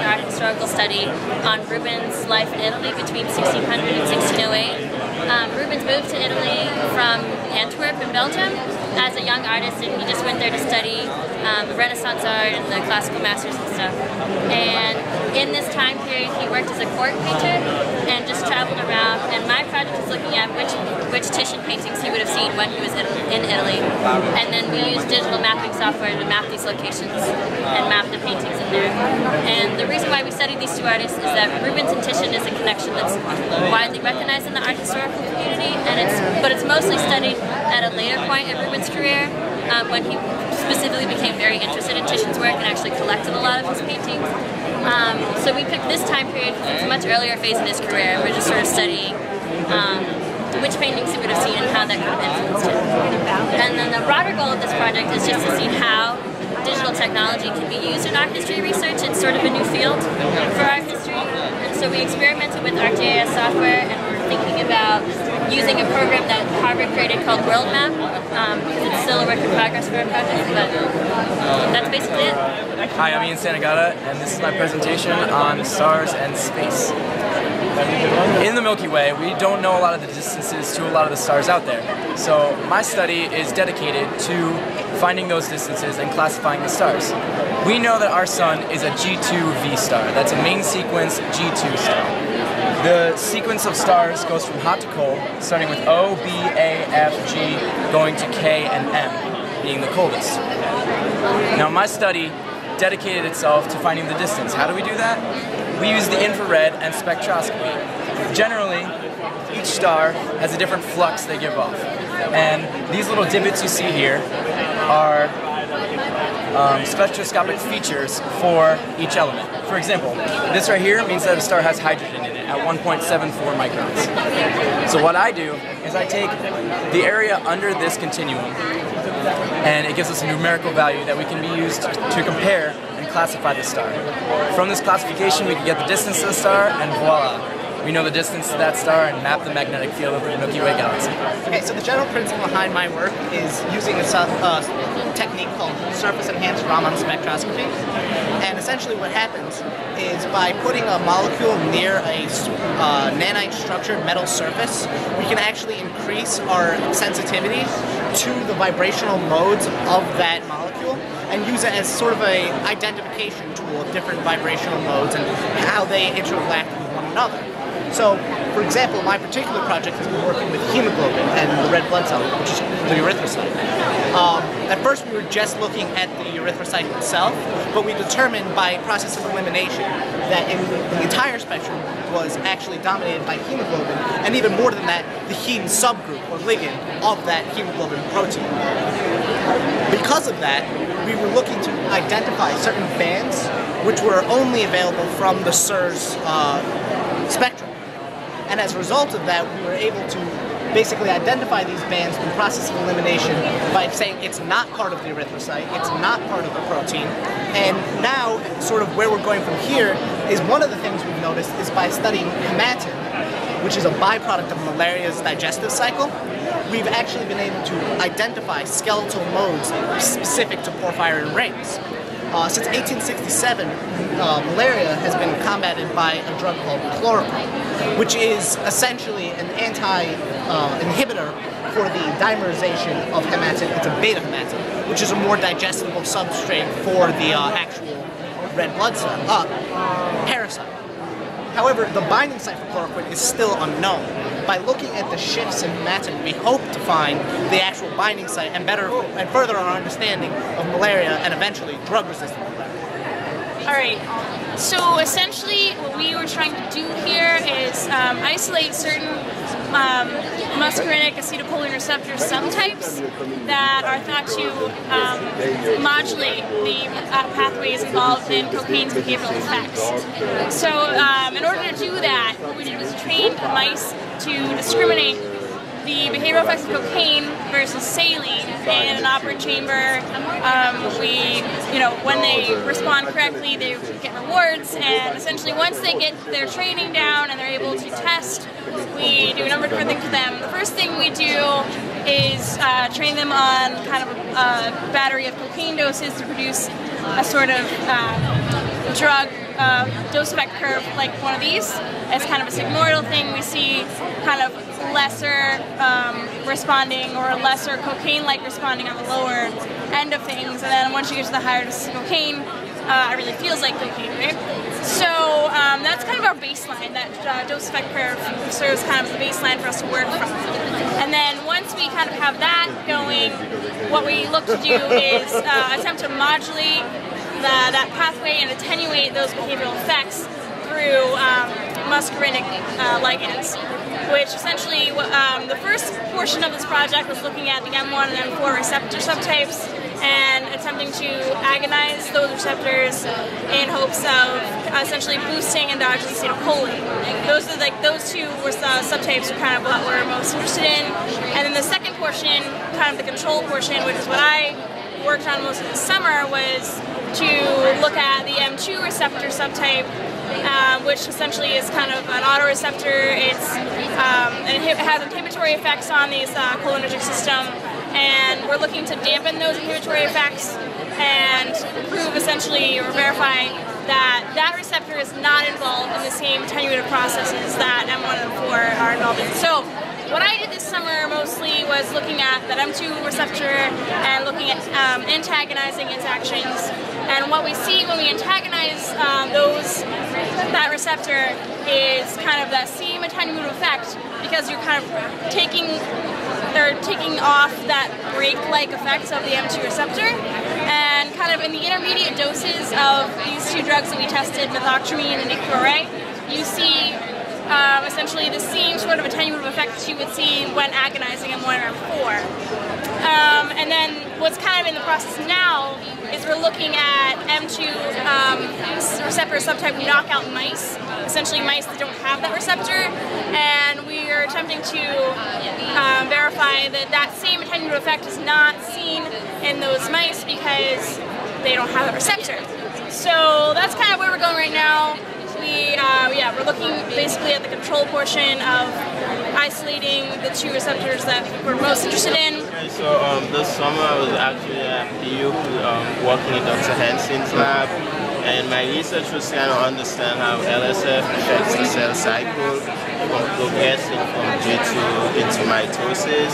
postdoc historical study on Rubens' life in Italy between 1600 and 1608. Rubens moved to Italy from Antwerp in Belgium as a young artist, and he just went there to study Renaissance art and the classical masters and stuff. And in this time period, he worked as a court painter and just traveled around. And my project was looking at which Titian paintings he would have seen when he was in Italy. And then we used digital mapping software to map these locations and map the paintings in there. And the reason why we studied these two artists is that Rubens and Titian is a connection that's widely recognized in the art historical community, and it's mostly studied at a later point in Rubens' career when he specifically became very interested in Titian's work and actually collected a lot of his paintings. So we picked this time period because it's a much earlier phase in his career, and we're just sort of studying which paintings he would have seen and how that could have influenced him. And then the broader goal of this project is just to see how digital technology can be used in art history research. It's sort of a new field for art history. And so we experimented with ArcGIS software, and we're thinking about using a program that Harvard created called World Map. It's still a work in progress for our project, but that's basically it. Hi, I'm Ian Santagata, and this is my presentation on SARS and space. In the Milky Way, we don't know a lot of the distances to a lot of the stars out there. So my study is dedicated to finding those distances and classifying the stars. We know that our sun is a G2V star. That's a main sequence G2 star. The sequence of stars goes from hot to cold, starting with O, B, A, F, G, going to K and M, being the coldest. Now my study dedicated itself to finding the distance. How do we do that? We use the infrared and spectroscopy. Generally, each star has a different flux they give off. And these little divots you see here are spectroscopic features for each element. For example, this right here means that a star has hydrogen in it at 1.74 microns. So what I do is I take the area under this continuum, and it gives us a numerical value that we can be used to compare and classify the star. From this classification, we can get the distance to the star, and voila. We know the distance to that star and map the magnetic field over the Milky Way galaxy. Okay, so the general principle behind my work is using a technique called surface-enhanced Raman spectroscopy. And essentially what happens is by putting a molecule near a nanite-structured metal surface, we can actually increase our sensitivity to the vibrational modes of that molecule and use it as sort of an identification tool of different vibrational modes and how they interact with one another. So, for example, my particular project has been working with hemoglobin and the red blood cell, which is the erythrocyte. At first we were just looking at the erythrocyte itself, but we determined by process of elimination that the entire spectrum was actually dominated by hemoglobin, and even more than that, the heme subgroup or ligand of that hemoglobin protein. Because of that, we were looking to identify certain bands which were only available from the SERS spectrum. And as a result of that, we were able to basically identify these bands through process of elimination by saying it's not part of the erythrocyte, it's not part of the protein. And now, sort of where we're going from here is one of the things we've noticed is by studying hematin, which is a byproduct of malaria's digestive cycle, we've actually been able to identify skeletal modes specific to porphyrin rings. Since 1867, malaria has been combated by a drug called chloroquine, which is essentially an anti-inhibitor for the dimerization of hematin into beta hematin, which is a more digestible substrate for the actual red blood cell parasite. However, the binding site for chloroquine is still unknown. By looking at the shifts in hematin, we hope to find the actual binding site and better and further our understanding of malaria and eventually drug-resistant malaria. All right. So essentially, what we were trying to do here is isolate certain muscarinic acetylcholine receptor subtypes that are thought to modulate the pathways involved in cocaine's behavioral effects. So in order to do that, what we did was train mice to discriminate the behavioral effects of cocaine versus saline in an opera chamber. When they respond correctly, they get rewards, and essentially once they get their training down and they're able to test, we do a number of different things with them. The first thing we do is train them on kind of a battery of cocaine doses to produce a sort of drug dose effect curve like one of these as kind of a sigmoidal thing. We see kind of lesser responding or lesser cocaine-like responding on the lower end of things, and then once you get to the higher dose of cocaine, it really feels like cocaine, right? So that's kind of our baseline. That dose effect curve serves kind of as the baseline for us to work from. And then once we kind of have that going, what we look to do is attempt to modulate that pathway and attenuate those behavioral effects through muscarinic ligands, which essentially the first portion of this project was looking at the M1 and M4 receptor subtypes and attempting to agonize those receptors in hopes of essentially boosting endogenous acetylcholine. Those two were subtypes kind of what we're most interested in. And then the second portion, kind of the control portion, which is what I worked on most of the summer, was to look at the M2 receptor subtype, which essentially is kind of an autoreceptor. It has inhibitory effects on these cholinergic system, and we're looking to dampen those inhibitory effects and prove essentially or verify that that receptor is not involved in the same attenuative processes that M1 and M4 are involved in. So what I did this summer mostly was looking at that M2 receptor and looking at antagonizing its actions. And what we see when we antagonize that receptor is kind of that same attenuative effect, because you're kind of taking off that brake-like effects of the M2 receptor. And kind of in the intermediate doses of these two drugs that we tested, methotrexate and dichlorate, you see essentially the same sort of attenuative effects you would see when agonizing M1 or M4. And then what's kind of in the process now is we're looking at M2 receptor subtype knockout mice, essentially mice that don't have that receptor, and we are attempting to verify that that same attenuative effect is not seen in those mice because they don't have that receptor. So that's kind of where we're going right now. We're looking basically at the control portion of isolating the two receptors that we're most interested in. Okay, so this summer I was actually at PU working in Dr. Hansen's lab, and my research was trying to understand how LSF affects the cell cycle from progressing from G2 into mitosis.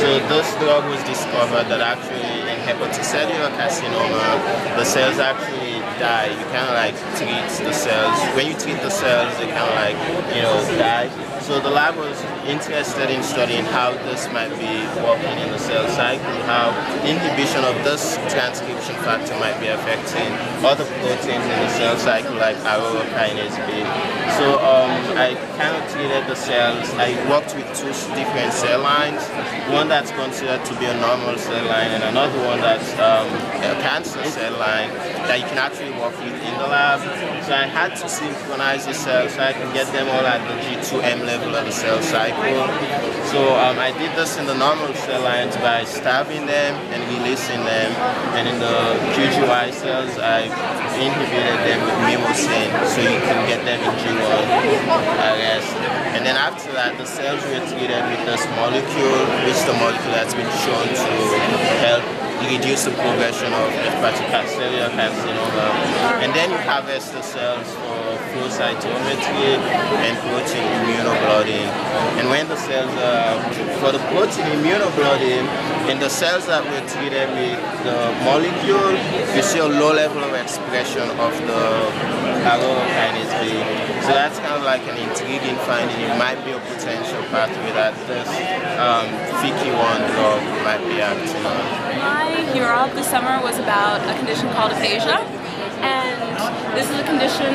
So this drug was discovered that actually in hepatocellular carcinoma, the cells actually die. You kind of like treat the cells. When you treat the cells, they kind of like, you know, die. So the lab was interested in studying how this might be working in the cell cycle, how inhibition of this transcription factor might be affecting other proteins in the cell cycle like Aurora kinase B. So I kind of treated the cells. I worked with two different cell lines, one that's considered to be a normal cell line and another one that's a cancer cell line that you can actually work with in the lab. So I had to synchronize the cells so I could get them all at the G2M level of the cell cycle. So I did this in the normal cell lines by stabbing them and releasing them, and in the QGY cells I inhibited them with mimosin so you can get them in G1, I guess. And then after that the cells were treated with this molecule, which is the molecule that's been shown to help reduce the progression of hepatocellular carcinoma. And then you harvest the cells for flow cytometry and protein immunoblotting. And when the cells are for the protein immunoblotting, in the cells that were treated with the molecule, you see a low level of expression of the Aurora kinase B. So that's kind of like an intriguing finding. It might be a potential pathway that this VK1 drug might be acting on. My mural this summer was about a condition called aphasia, and this is a condition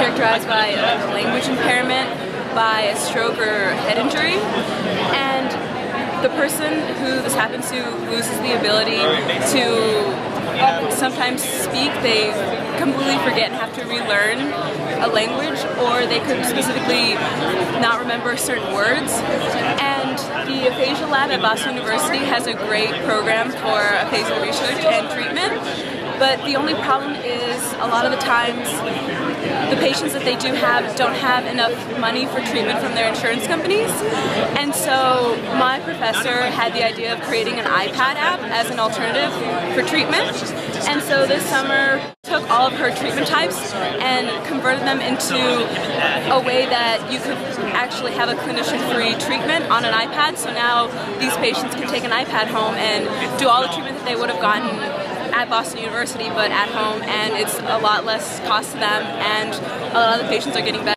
characterized by a language impairment, by a stroke or head injury, and the person who this happens to loses the ability to sometimes speak. They completely forget and have to relearn a language, or they could specifically not remember certain words. And the aphasia lab at Boston University has a great program for aphasia research and treatment, but the only problem is a lot of the times the patients that they do have don't have enough money for treatment from their insurance companies. And so my professor had the idea of creating an iPad app as an alternative for treatment. And so this summer, took all of her treatment types and converted them into a way that you could actually have a clinician-free treatment on an iPad. So now these patients can take an iPad home and do all the treatment that they would have gotten at Boston University, but at home, and it's a lot less cost to them, and a lot of the patients are getting better.